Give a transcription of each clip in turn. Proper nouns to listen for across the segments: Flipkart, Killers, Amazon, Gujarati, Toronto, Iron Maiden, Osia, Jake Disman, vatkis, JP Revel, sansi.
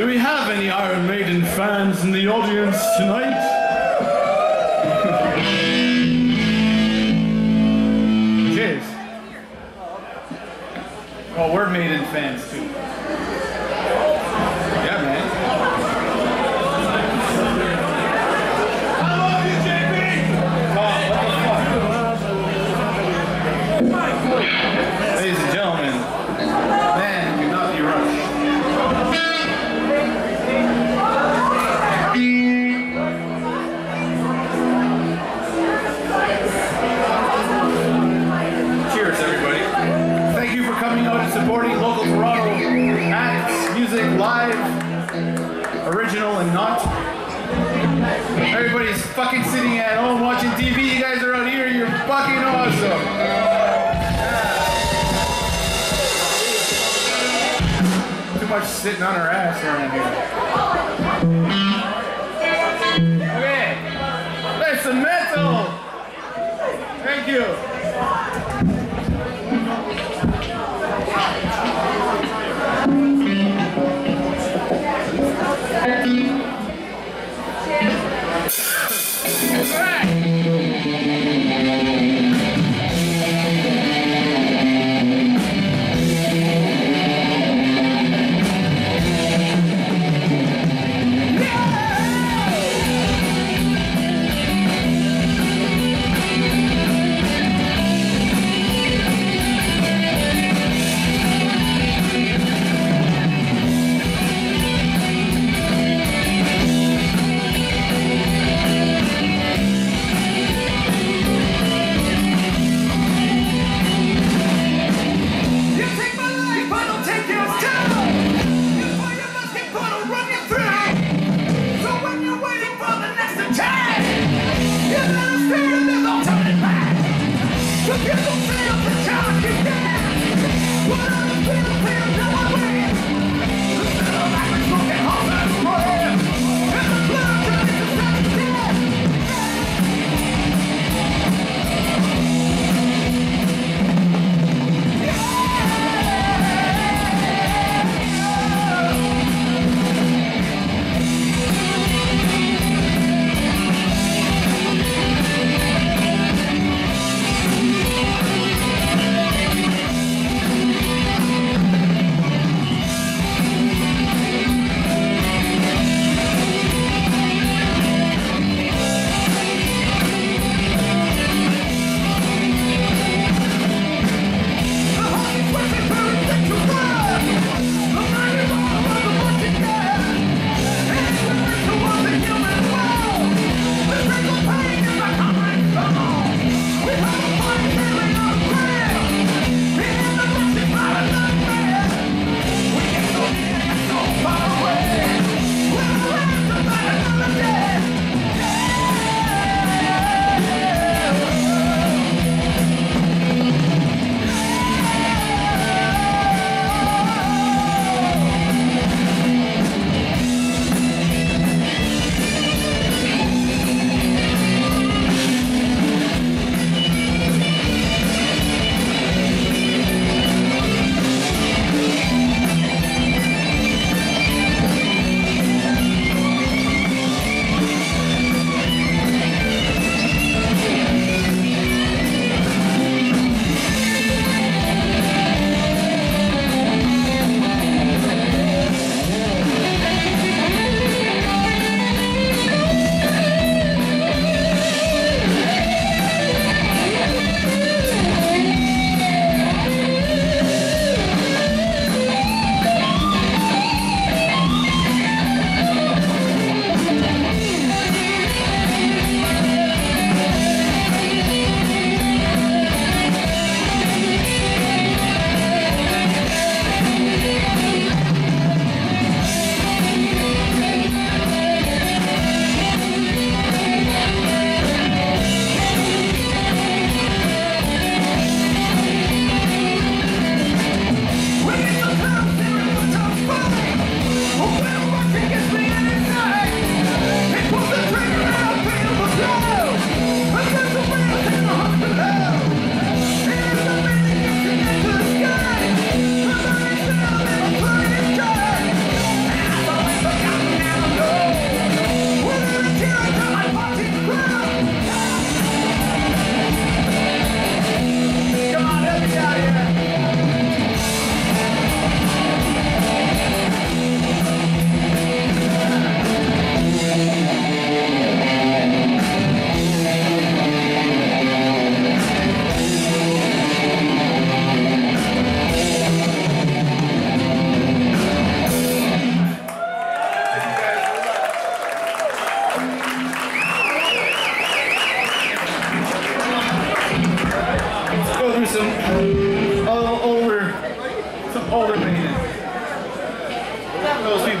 Do we have any Iron Maiden fans in the audience tonight? Cheers. Oh, we're Maiden fans too. Yeah, man. I love you, JP! Oh, what the fuck? Ladies and gentlemen, man, do not be rushed. Supporting local Toronto acts, music, live, original and not. Everybody's fucking sitting at home watching TV. You guys are out here. You're fucking awesome. Too much sitting on our ass around here. Okay, that's some metal. Thank you.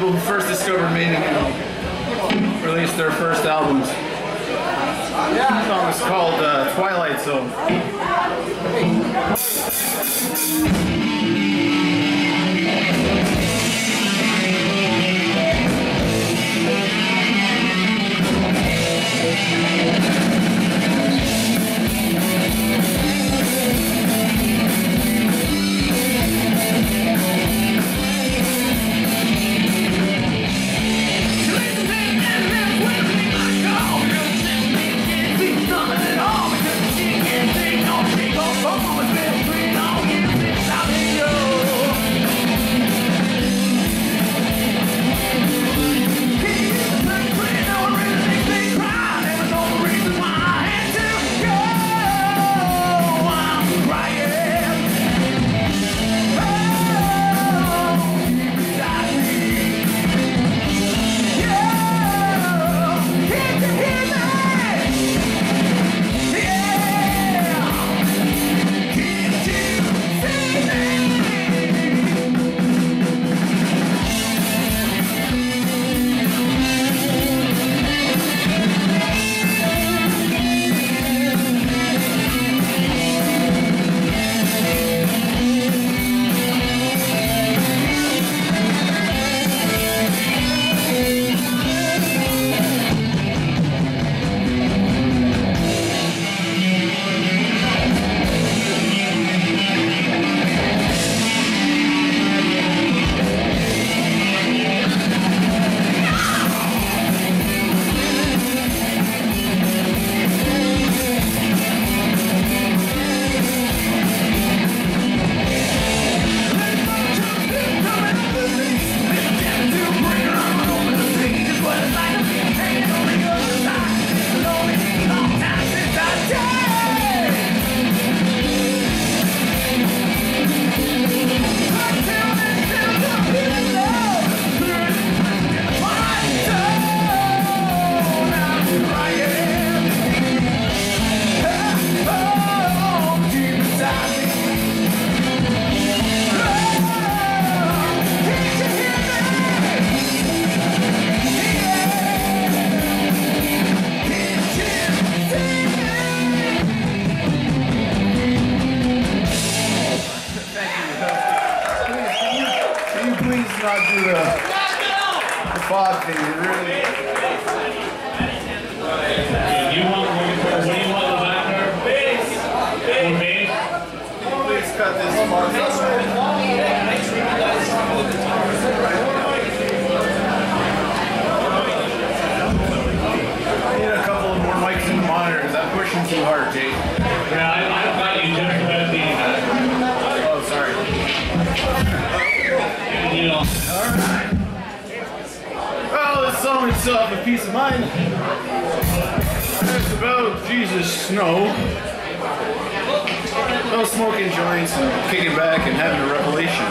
people who first discovered Maiden and released their first albums. This song is called Twilight Zone. Please not do the fog thing. It really. You want the lavender? For me? Please cut this part. I need a couple of more mics and monitors. I'm pushing too hard, Jake. Yeah, I thought you just about the. Oh, sorry. All right. Well, this song is a peace of mind. It's about Jesus Snow. No smoking joints and kicking back and having a revelation.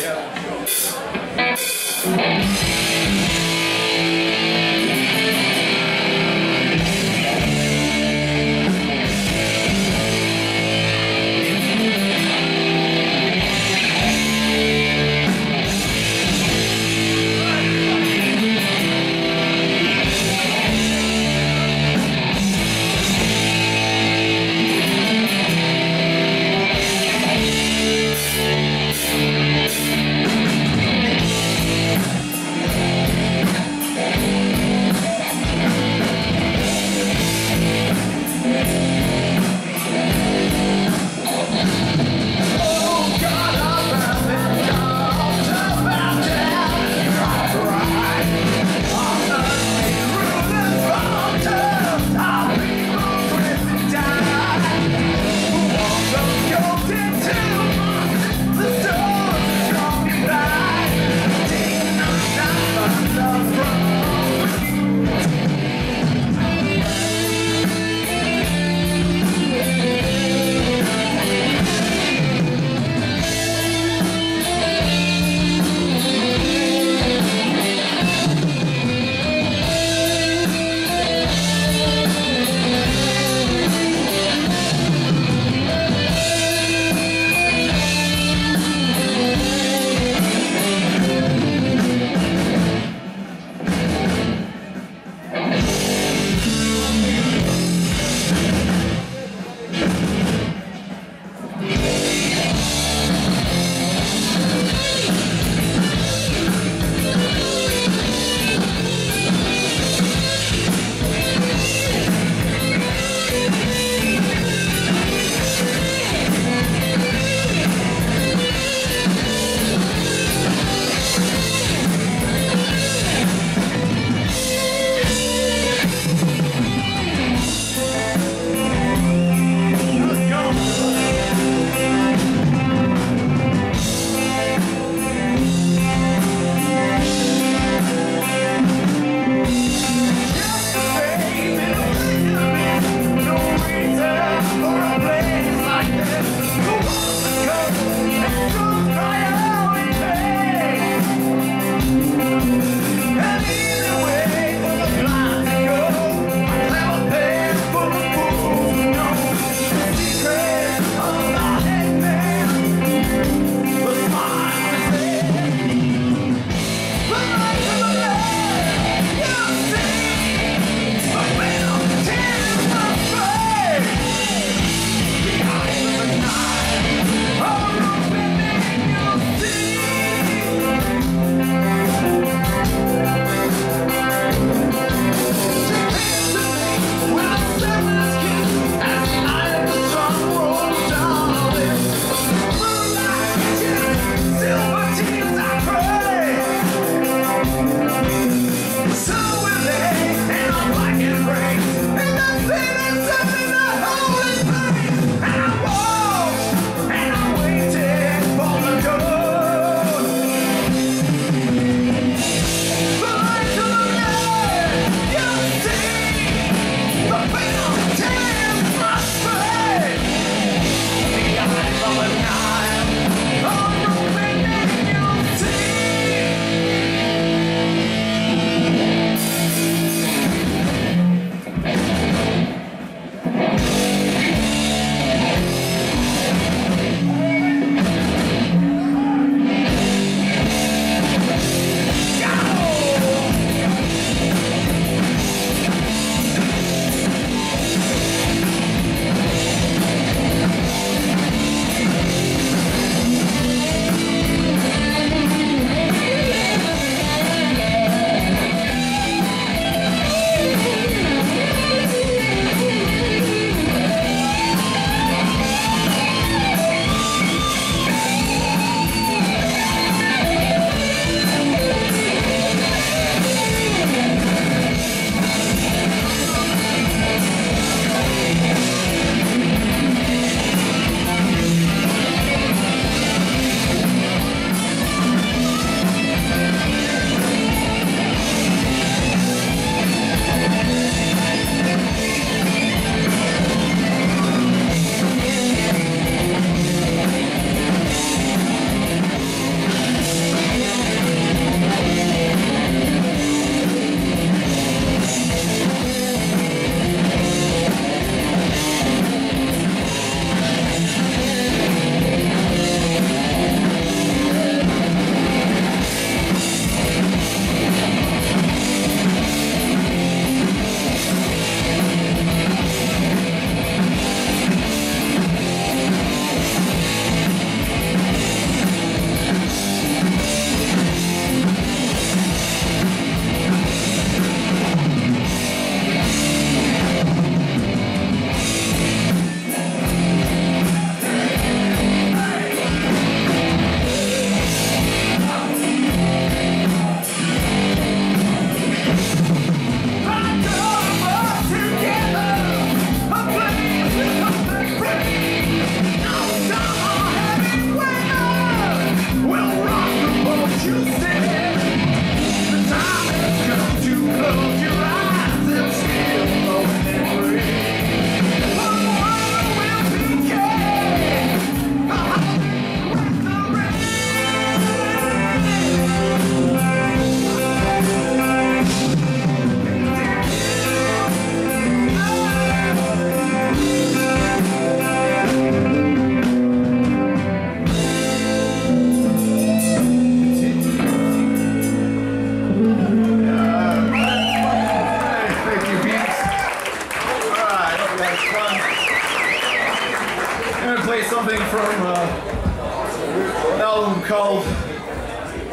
Yeah.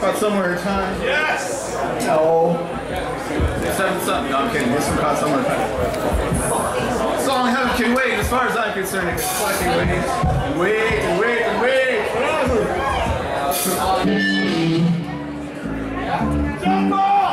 Caught Somewhere in Time. Yes! No. 7-something. No, I'm kidding. This one Caught Somewhere in Time. Song Heaven Can Wait, as far as I'm concerned. It's fucking wait. Jump off!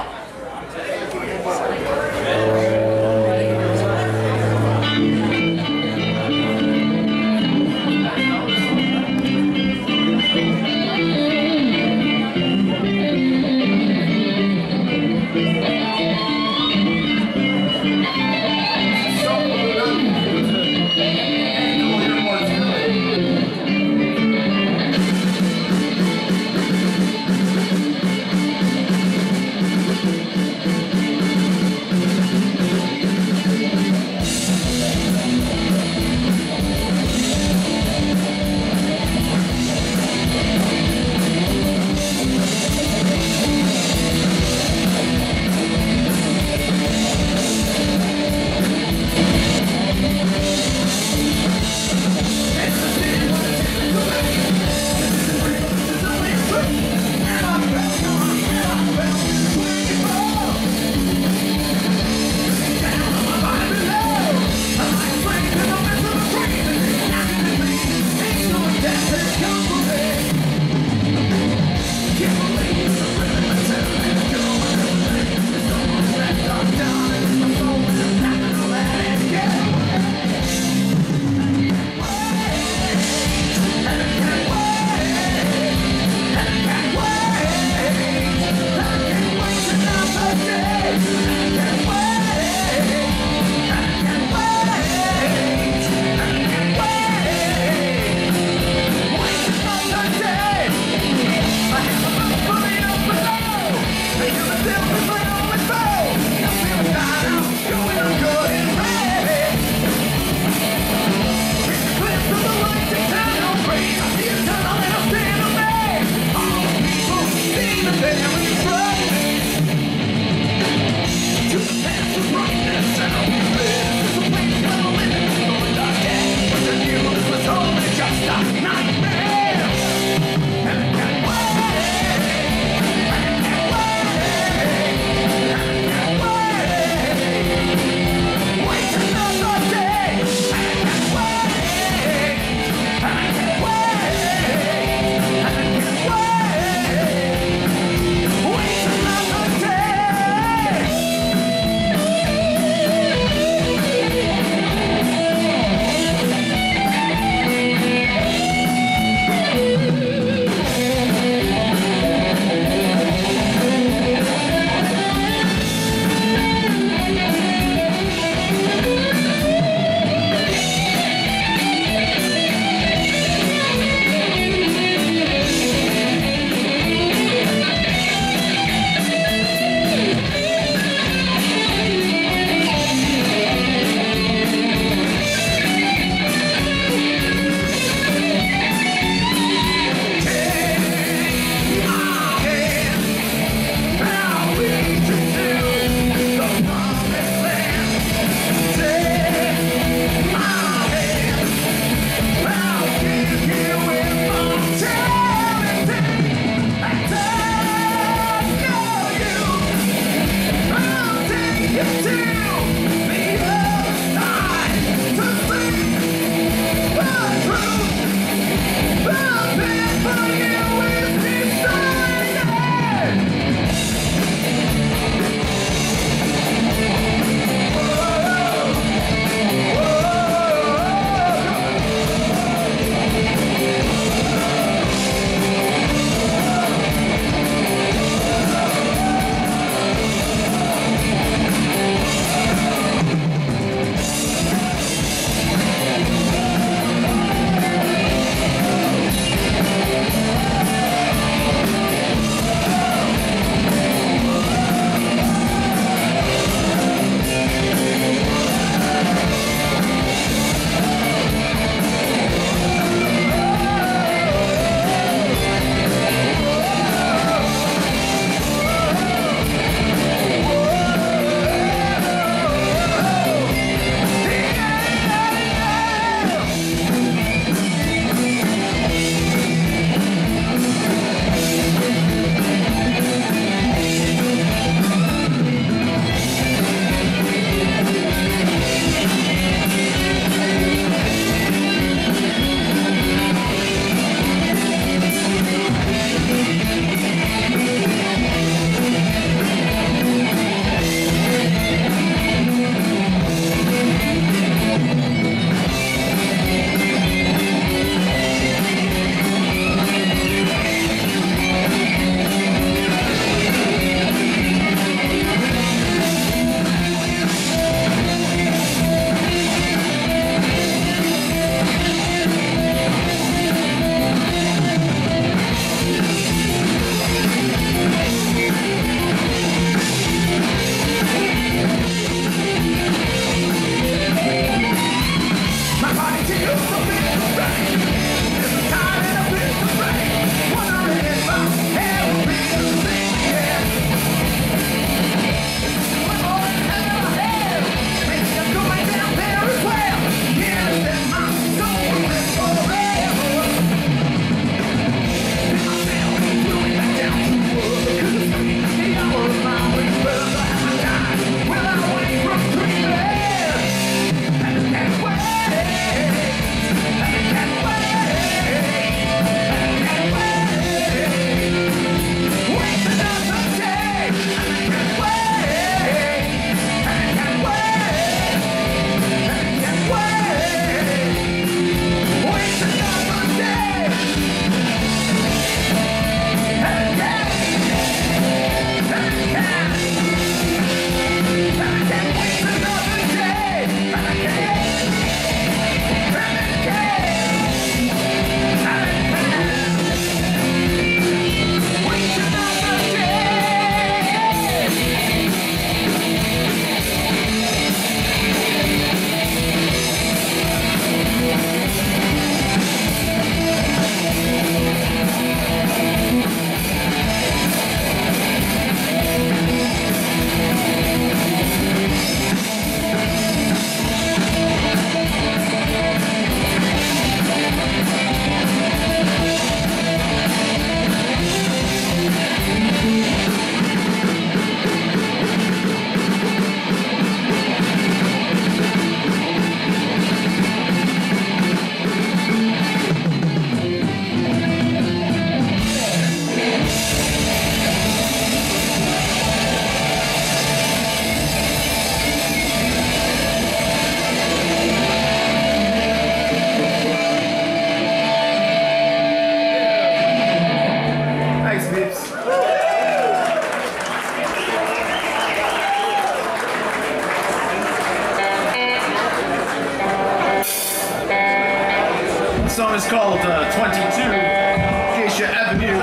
song is called 22, Acacia Avenue.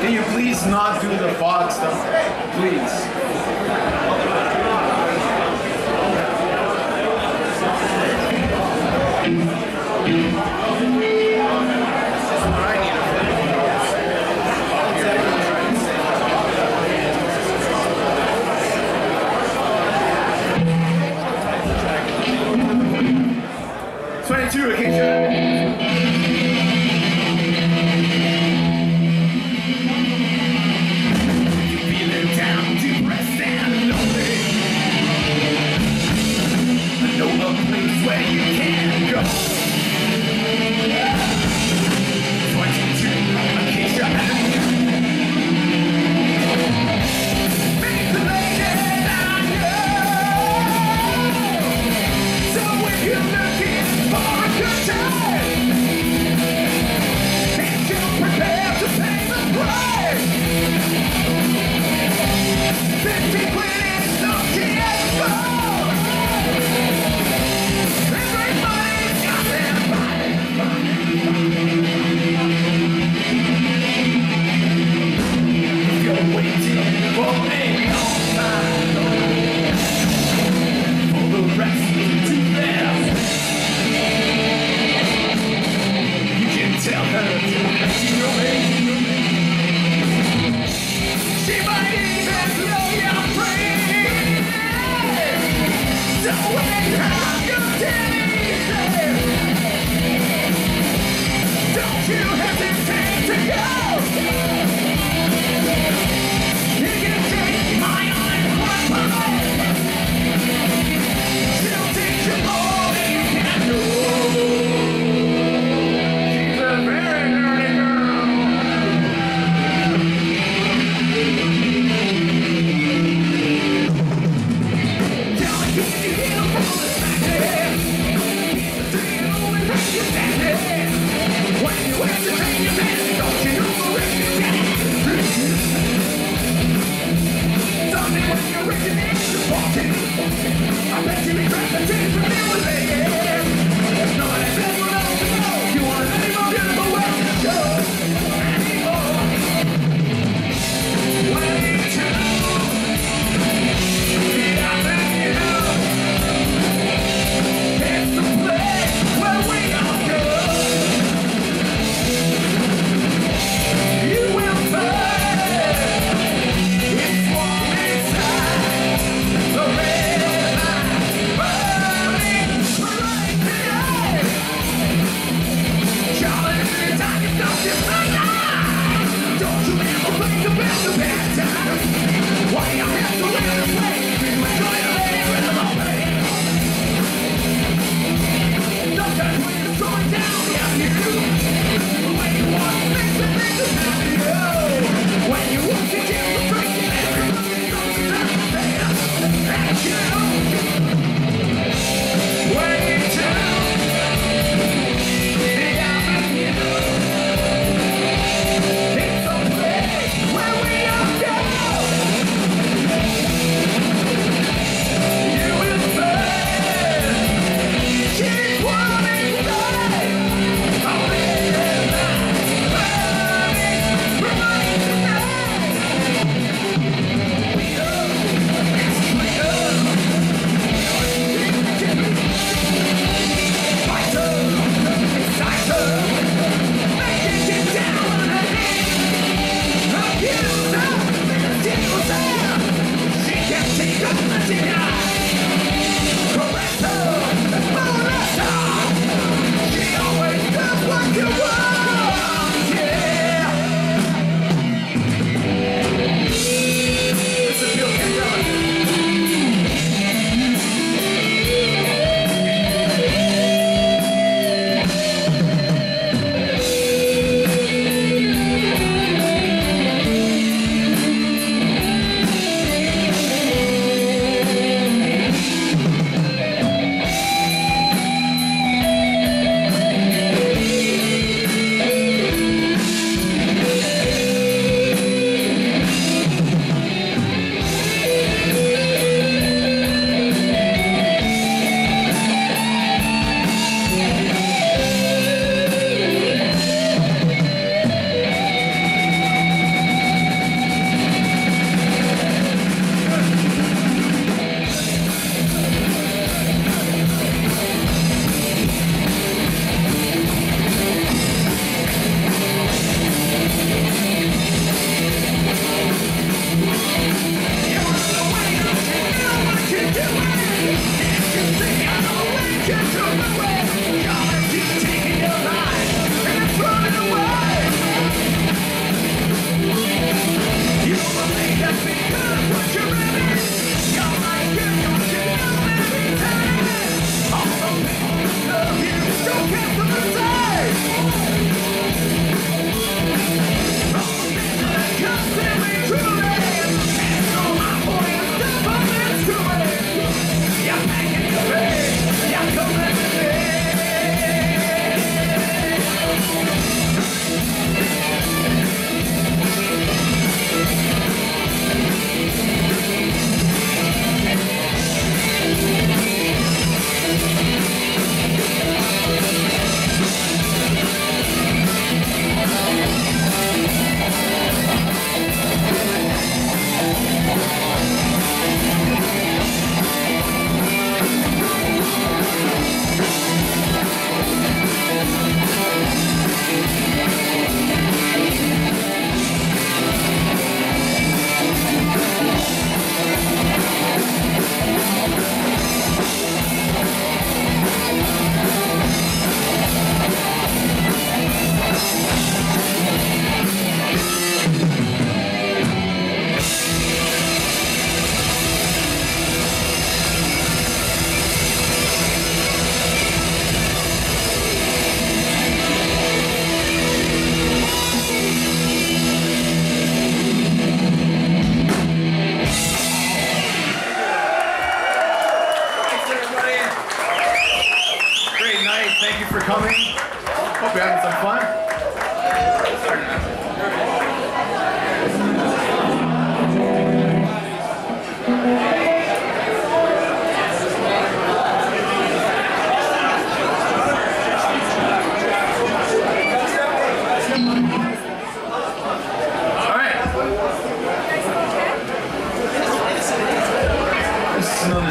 Can you please not do the Fox stuff? Please.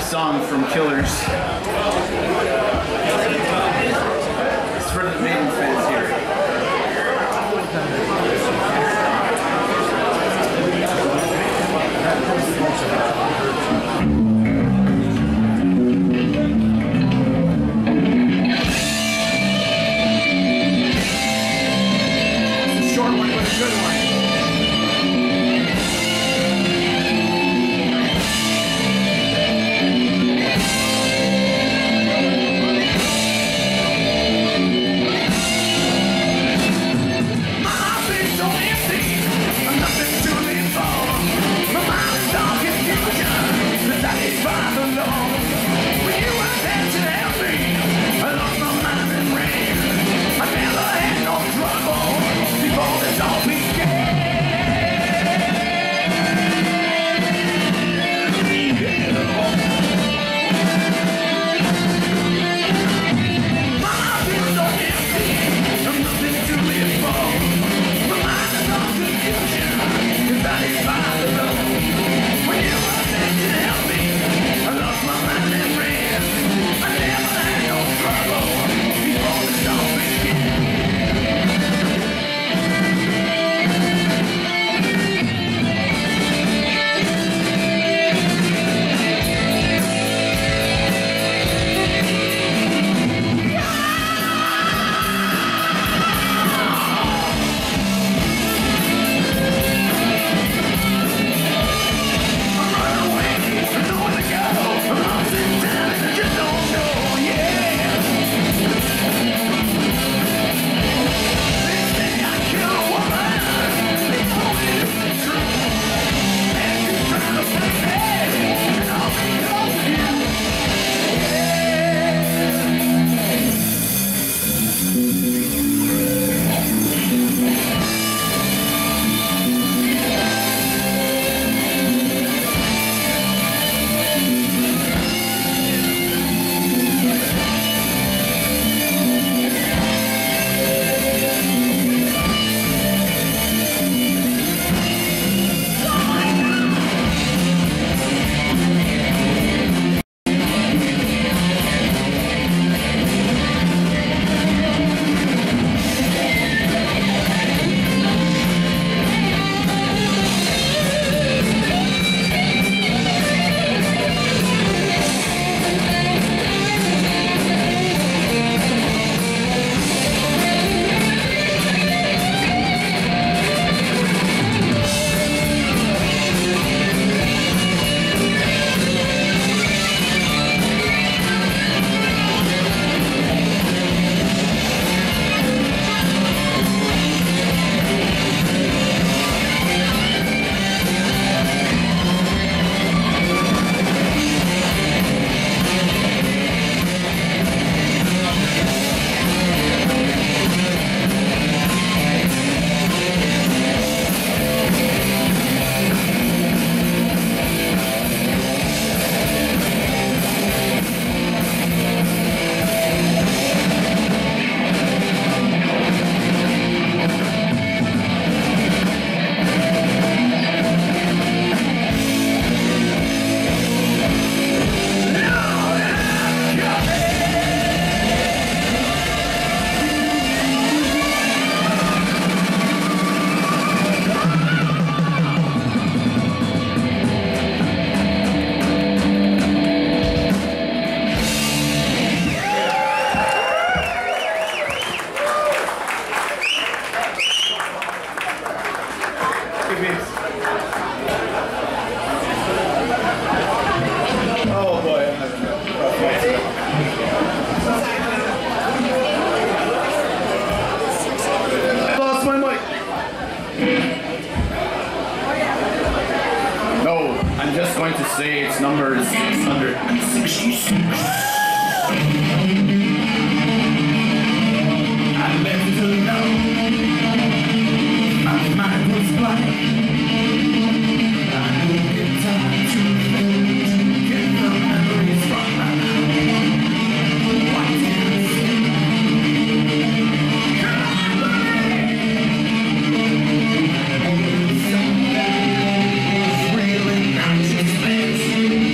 favorite song from Killers. It's for the Maiden fans here. It's a short one, but a good one. I'm just going to say its number is 666. I left alone, my mind was blind. I don't get time to think, to get the memories from my mind. Thank you.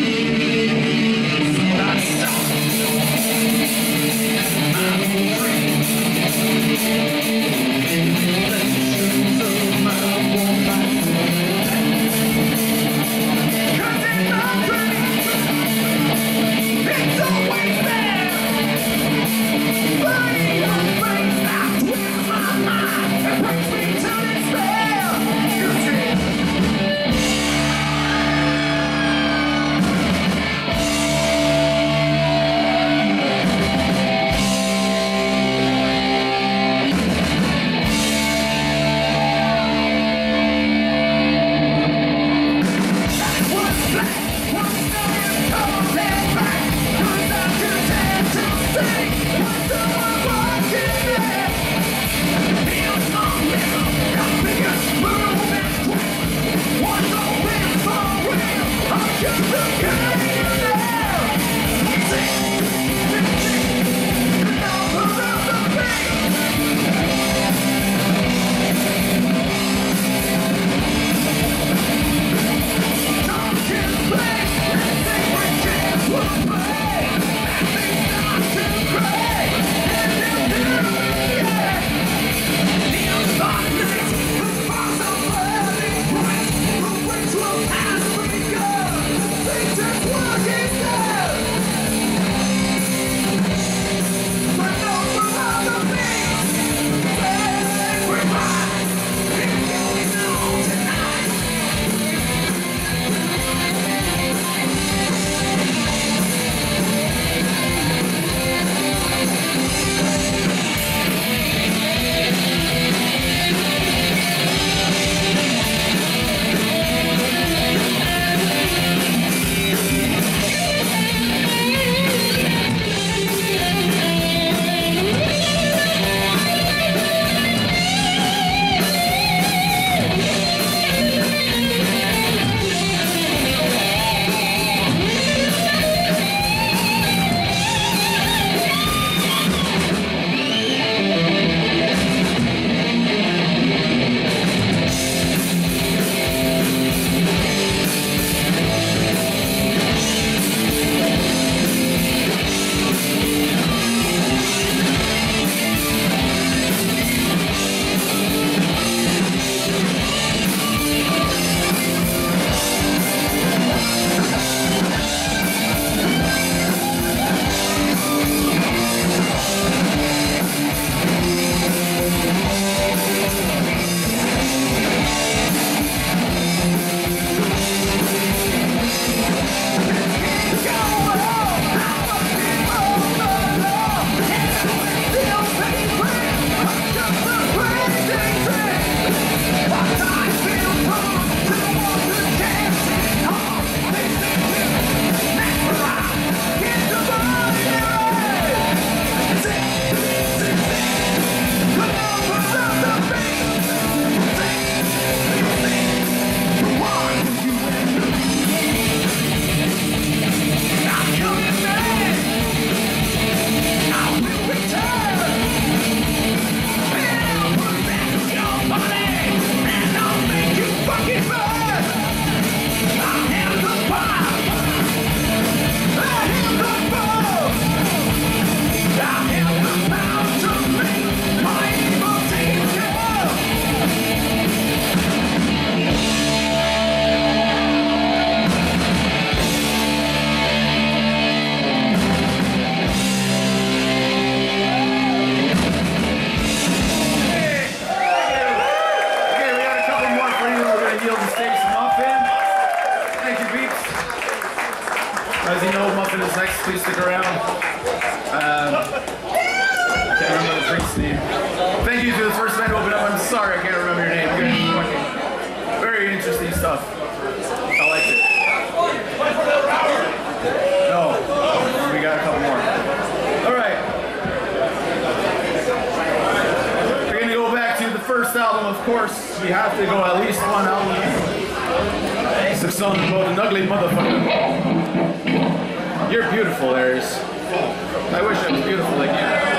As you know, Muffin is next, please stick around. I can't remember the priest's name. Thank you to the first man to open up. I'm sorry I can't remember your name. Good. Very interesting stuff. I liked it. No, we got a couple more. Alright. We're going to go back to the first album, of course. We have to go at least one album. The song called An Ugly Motherfucker. You're beautiful, Aries. I wish I was beautiful like you.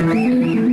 Thank you.